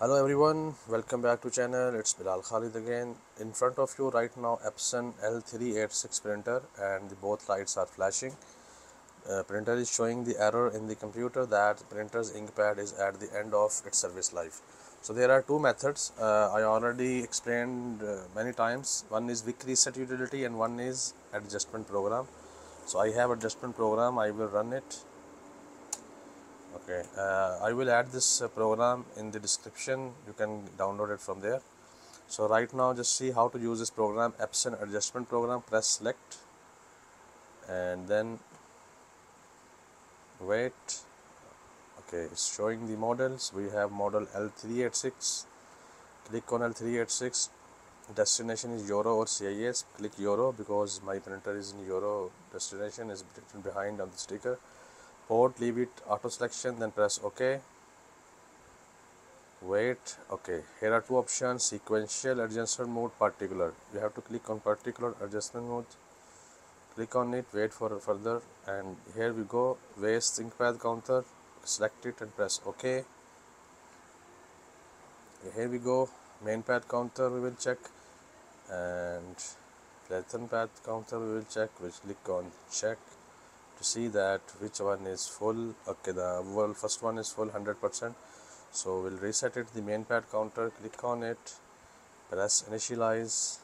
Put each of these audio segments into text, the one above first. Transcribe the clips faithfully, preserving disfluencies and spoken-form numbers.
Hello everyone, welcome back to channel. It's Bilal Khalid again. In front of you right now, Epson L three eighty-six printer, and the both lights are flashing. Uh, printer is showing the error in the computer that printer's ink pad is at the end of its service life. So there are two methods. Uh, I already explained uh, many times. One is Vic reset utility and one is adjustment program. So I have adjustment program. I will run it. Okay, uh, I will add this uh, program in the description. You can download it from there. So right now, just see how to use this program, Epson adjustment program. Press select and then wait. Okay, it's showing the models. We have model L three eighty-six. Click on L three eighty-six. Destination is Euro or C I S. Click Euro because my printer is in Euro. Destination is written behind on the sticker. Port, leave it auto selection, then press OK. Wait, okay. Here are two options: sequential adjustment mode, particular. You have to click on particular adjustment mode. Click on it, wait for further, and here we go. Waste ink pad counter, select it and press OK. Here we go. Main pad counter we will check, and platen pad counter we will check. Which click on check. To see that which one is full. Okay, the well, first one is full one hundred percent. So we'll reset it. The main pad counter, click on it, press initialize,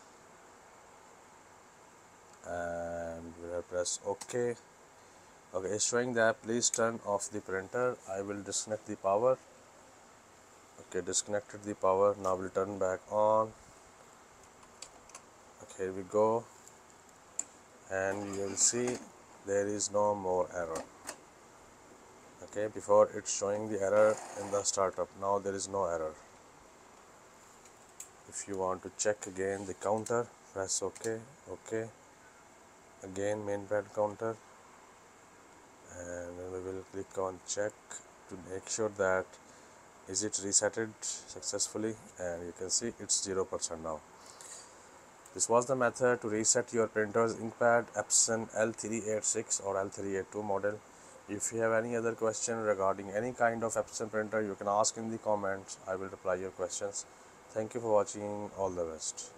and we'll press OK. Okay, it's showing that please turn off the printer. I will disconnect the power. Okay, disconnected the power. Now we'll turn back on. Okay, here we go, and you will see. There is no more error. Okay, before it's showing the error in the startup. Now there is no error. If you want to check again the counter, press OK. OK. Again main pad counter, and we will click on check to make sure that is it resetted successfully, and you can see it's zero percent now. This was the method to reset your printer's ink pad, Epson L three eighty-six or L three eighty-two model. If you have any other question regarding any kind of Epson printer, you can ask in the comments. I will reply your questions. Thank you for watching. All the best.